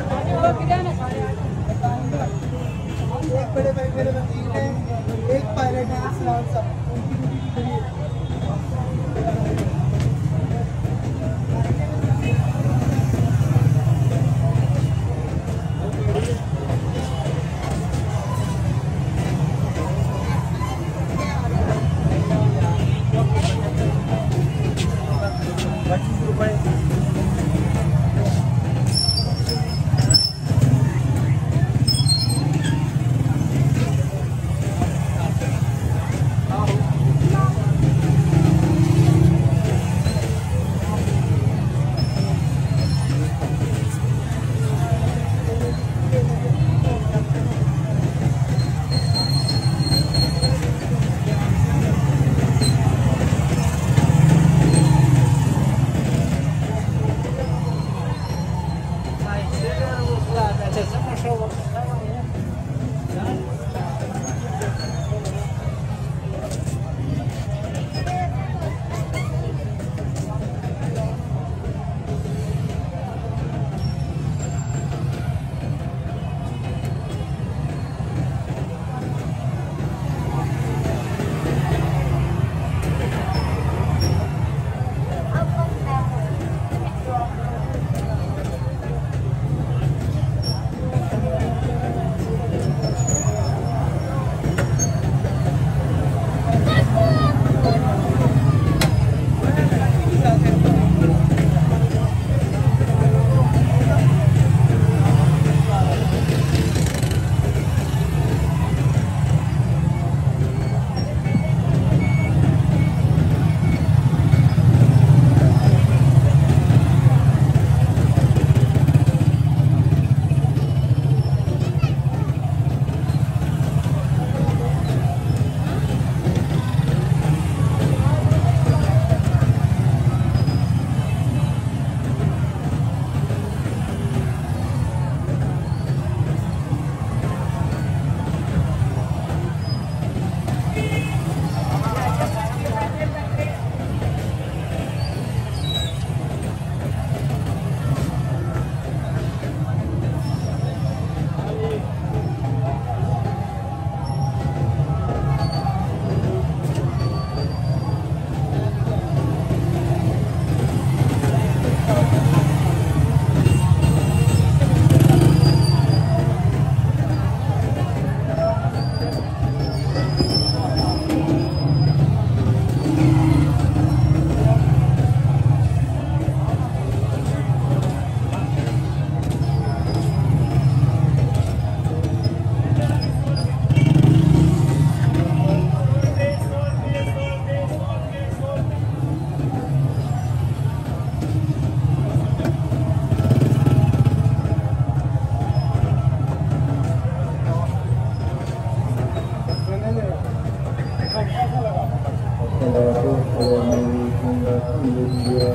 एक बड़े भाई मेरे वकील हैं, एक पायलट है इस्लाम साहब, उनकी ड्यूटी भी बड़ी है।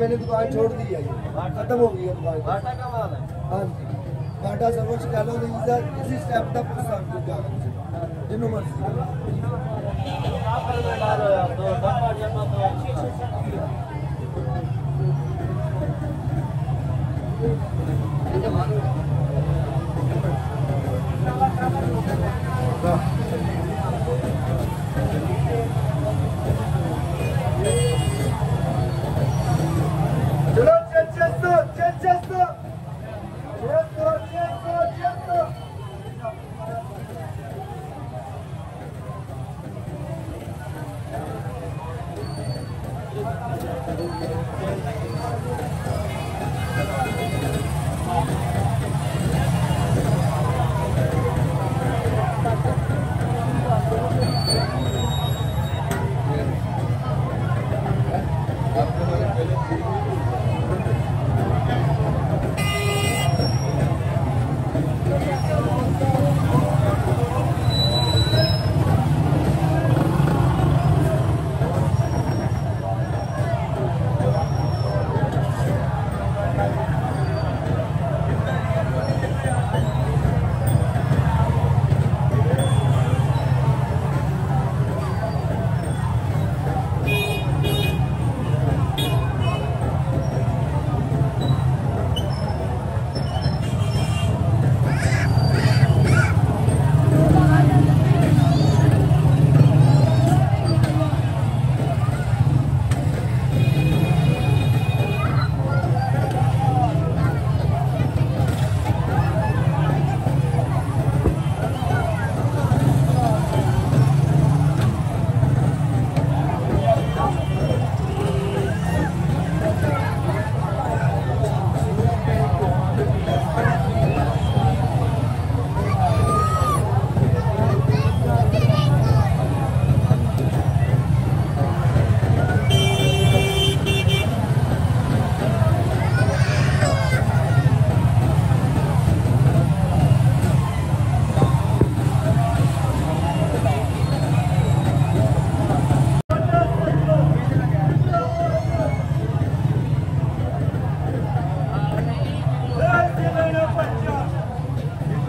मैंने दुकान छोड़ दी है, खत्म हो गई है दुकान। घाटा का माल है। हाँ जी, घाटा सर्वोच्च डालो किसी स्टेप तक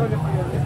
столик еду.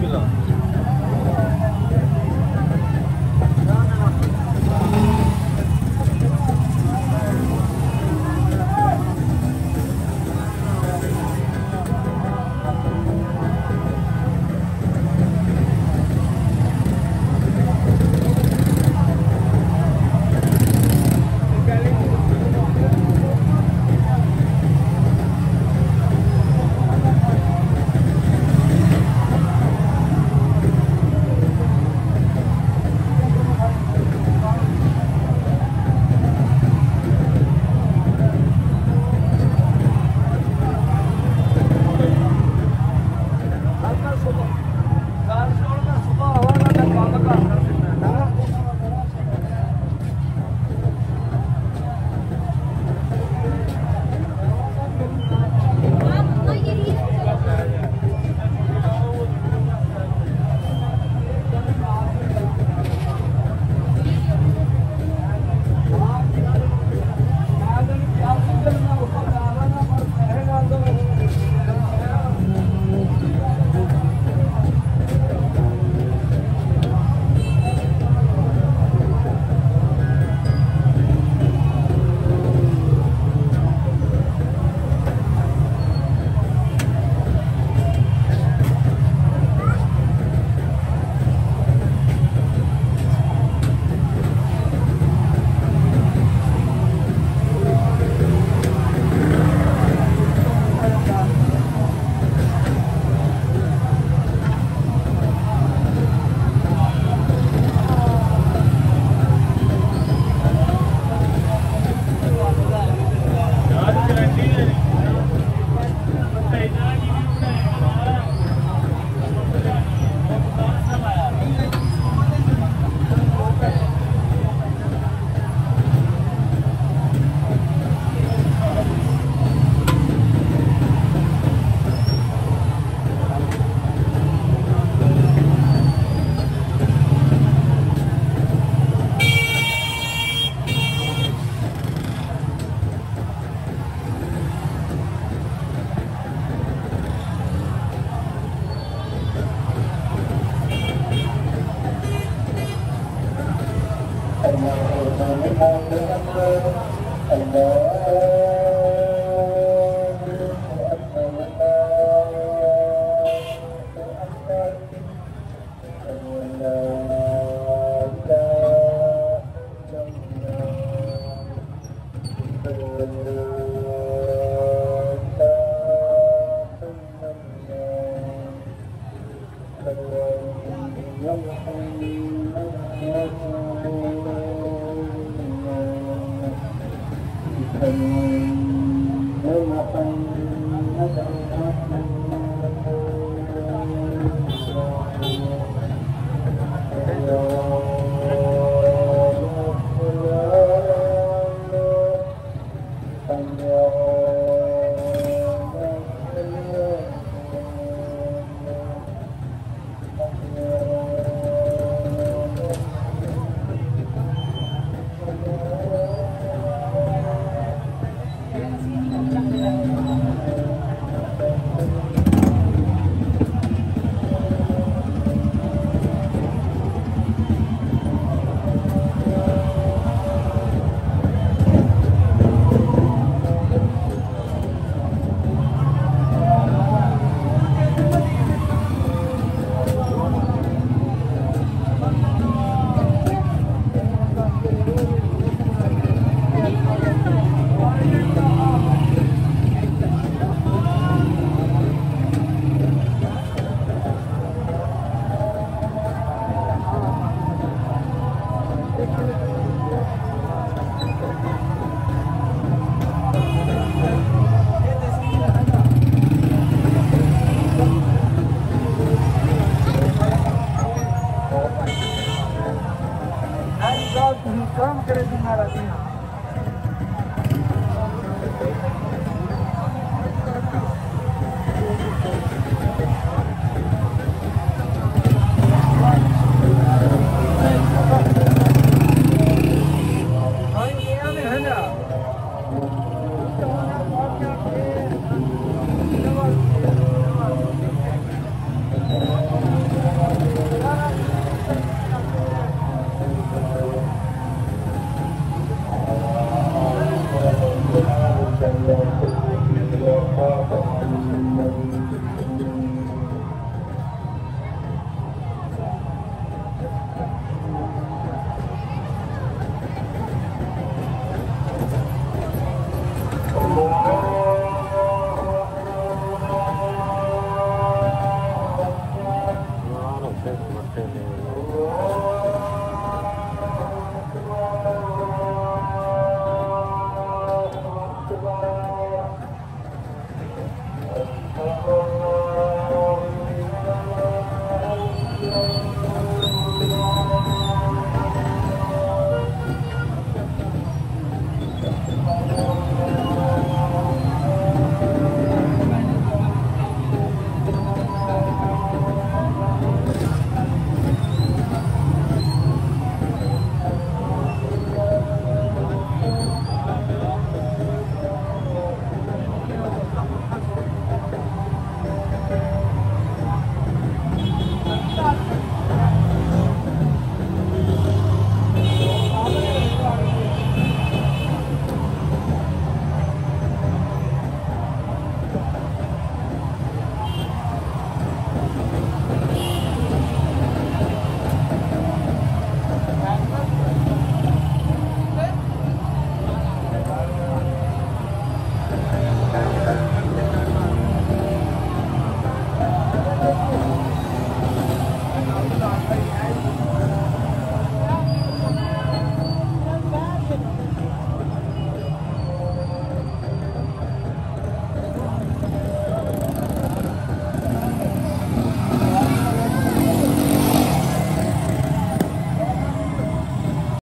Bismillah. Come, Cristina Latina.